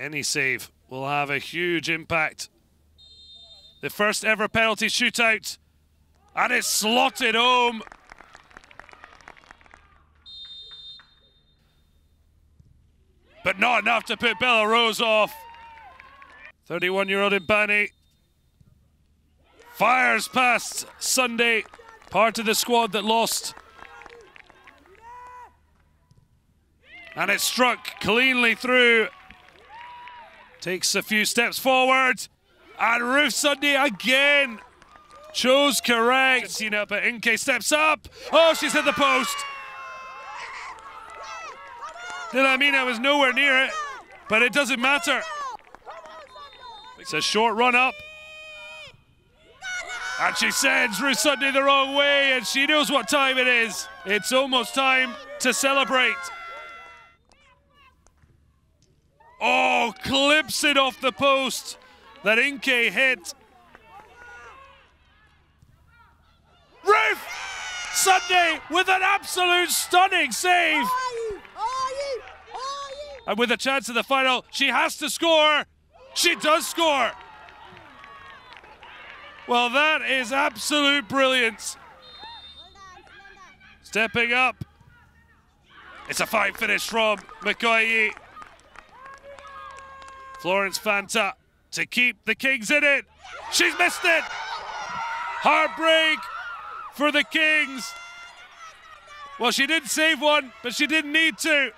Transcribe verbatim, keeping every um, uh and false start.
Any save will have a huge impact. The first ever penalty shootout, and it's slotted home. But not enough to put Belarose off. thirty-one-year-old Mbani fires past Sunday, part of the squad that lost. And it struck cleanly through. Takes a few steps forward. And Roof Sunday again. Chose correct. You know, but Inke steps up. Oh, she's hit the post. Nilamina was nowhere near it, but it doesn't matter. It's a short run up. And she sends Ruth Sunday the wrong way, and she knows what time it is. It's almost time to celebrate. Oh, clips it off the post that Inke hit. Ruth Sunday with an absolute stunning save. And with a chance in the final, she has to score. She does score. Well, that is absolute brilliance. Stepping up. It's a fine finish from McCoy. Florence Fanta to keep the Kings in it. She's missed it. Heartbreak for the Kings. Well, she did save one, but she didn't need to.